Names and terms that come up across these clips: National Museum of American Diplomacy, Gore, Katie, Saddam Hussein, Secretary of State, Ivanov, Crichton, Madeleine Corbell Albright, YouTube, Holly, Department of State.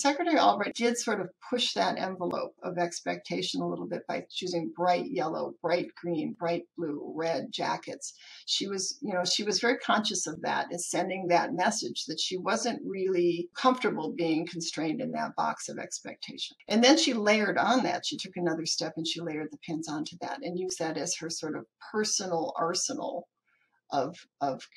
Secretary Albright did sort of push that envelope of expectation a little bit by choosing bright yellow, bright green, bright blue, red jackets. She was, you know, she was very conscious of that and sending that message that she wasn't really comfortable being constrained in that box of expectation. And then she layered on that. She took another step and she layered the pins onto that and used that as her sort of personal arsenal of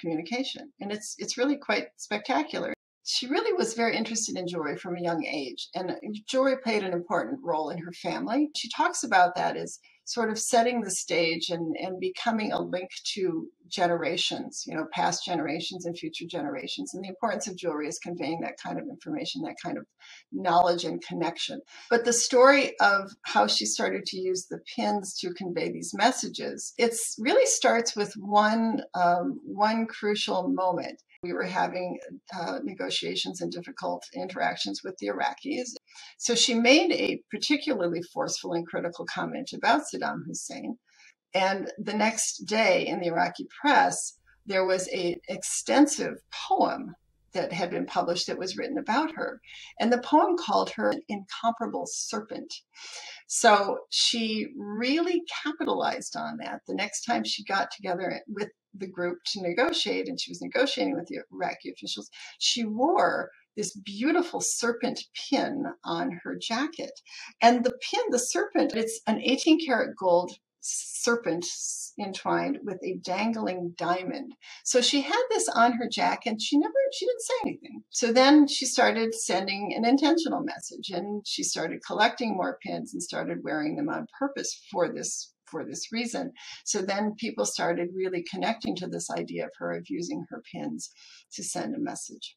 communication. And it's really quite spectacular. She really was very interested in jewelry from a young age, and jewelry played an important role in her family. She talks about that as sort of setting the stage and becoming a link to generations, you know, past generations and future generations. And the importance of jewelry is conveying that kind of information, that kind of knowledge and connection. But the story of how she started to use the pins to convey these messages, it really starts with one crucial moment. We were having negotiations and difficult interactions with the Iraqis. So she made a particularly forceful and critical comment about Saddam Hussein. And the next day in the Iraqi press, there was an extensive poem that had been published that was written about her. And the poem called her an incomparable serpent. So she really capitalized on that. The next time she got together with the group to negotiate, and she was negotiating with the Iraqi officials, she wore this beautiful serpent pin on her jacket. And the pin, the serpent, it's an 18-karat gold serpent entwined with a dangling diamond. So she had this on her jacket. She didn't say anything. So then she started sending an intentional message, and she started collecting more pins and started wearing them on purpose for this reason. So then people started really connecting to this idea of her, of using her pins to send a message.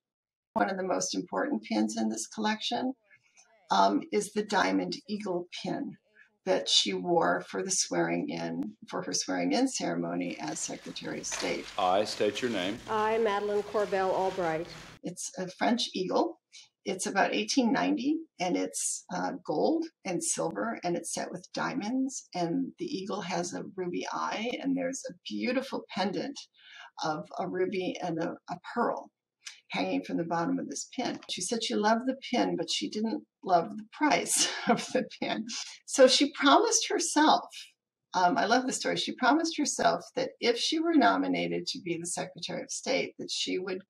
One of the most important pins in this collection is the diamond eagle pin that she wore for her swearing in ceremony as Secretary of State. I state your name. I, Madeleine Corbell Albright. It's a French eagle. It's about 1890, and it's gold and silver, and it's set with diamonds, and the eagle has a ruby eye, and there's a beautiful pendant of a ruby and a pearl hanging from the bottom of this pin. She said she loved the pin, but she didn't love the price of the pin. So she promised herself, I love this story, she promised herself that if she were nominated to be the Secretary of State, that she would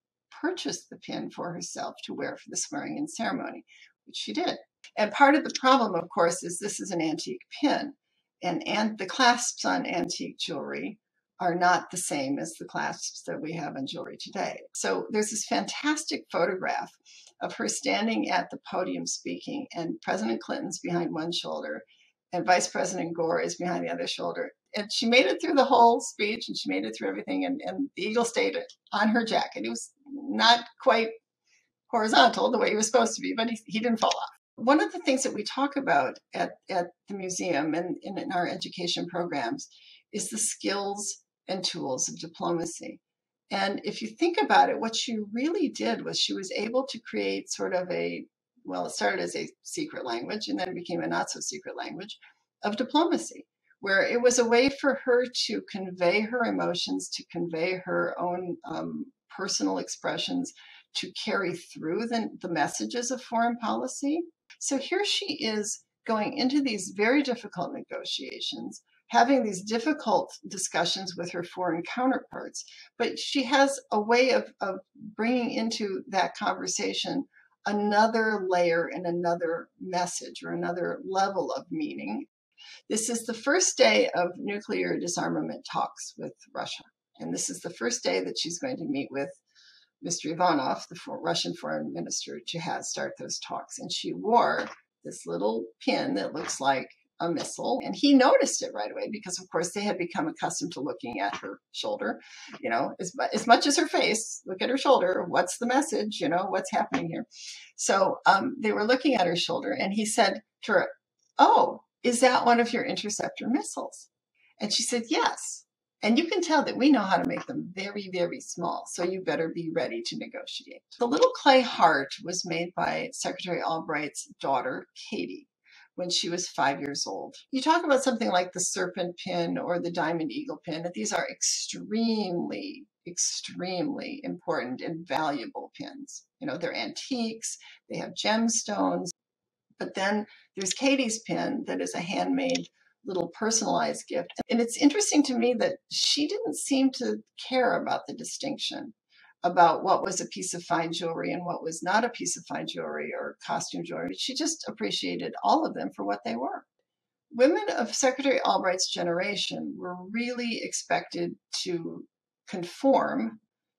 purchased the pin for herself to wear for the swearing-in ceremony, which she did. And part of the problem, of course, is this is an antique pin, and the clasps on antique jewelry are not the same as the clasps that we have on jewelry today. So there's this fantastic photograph of her standing at the podium speaking, and President Clinton's behind one shoulder, and Vice President Gore is behind the other shoulder. And she made it through the whole speech, and she made it through everything, and the eagle stayed on her jacket. It was not quite horizontal the way he was supposed to be, but he didn't fall off. One of the things that we talk about at the museum and in our education programs is the skills and tools of diplomacy. And if you think about it, what she really did was she was able to create sort of well, it started as a secret language, and then became a not so secret language of diplomacy, where it was a way for her to convey her emotions, to convey her own personal expressions, to carry through the messages of foreign policy. So here she is going into these very difficult negotiations, having these difficult discussions with her foreign counterparts, but she has a way of bringing into that conversation another layer and another message or another level of meaning. This is the first day of nuclear disarmament talks with Russia. And this is the first day that she's going to meet with Mr. Ivanov, the Russian foreign minister, to start those talks. And she wore this little pin that looks like a missile. And he noticed it right away because, of course, they had become accustomed to looking at her shoulder, you know, as much as her face, look at her shoulder. What's the message? You know, what's happening here? So they were looking at her shoulder, and he said to her, "Oh, is that one of your interceptor missiles?" And she said, "Yes. And you can tell that we know how to make them very, very small. So you better be ready to negotiate." The little clay heart was made by Secretary Albright's daughter, Katie, when she was 5 years old. You talk about something like the serpent pin or the diamond eagle pin, that these are extremely extremely important and valuable pins. You know, they're antiques, they have gemstones. But then there's Katie's pin that is a handmade little personalized gift. And it's interesting to me that she didn't seem to care about the distinction about what was a piece of fine jewelry and what was not a piece of fine jewelry or costume jewelry. She just appreciated all of them for what they were. Women of Secretary Albright's generation were really expected to conform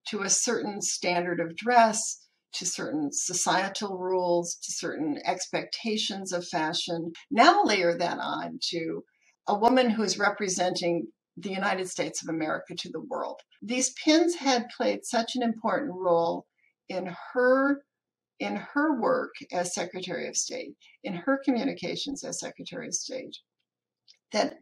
to a certain standard of dress, to certain societal rules, to certain expectations of fashion. Now layer that on to a woman who is representing the United States of America to the world. These pins had played such an important role in her work as Secretary of State, in her communications as Secretary of State, that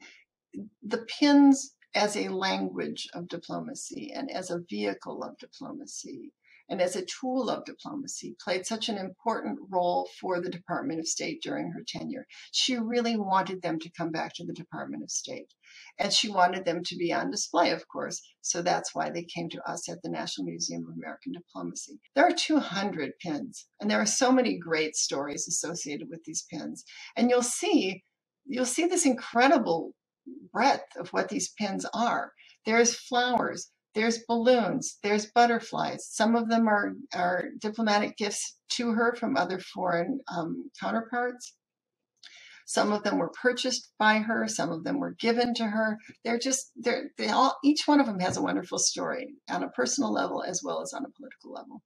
the pins as a language of diplomacy and as a vehicle of diplomacy and as a tool of diplomacy played such an important role for the Department of State during her tenure. She really wanted them to come back to the Department of State, and she wanted them to be on display, of course. So that's why they came to us at the National Museum of American Diplomacy. There are 200 pins, and there are so many great stories associated with these pins. And you'll see this incredible breadth of what these pins are. There's flowers, there's balloons, there's butterflies. Some of them are diplomatic gifts to her from other foreign counterparts. Some of them were purchased by her. Some of them were given to her. Each one of them has a wonderful story on a personal level as well as on a political level.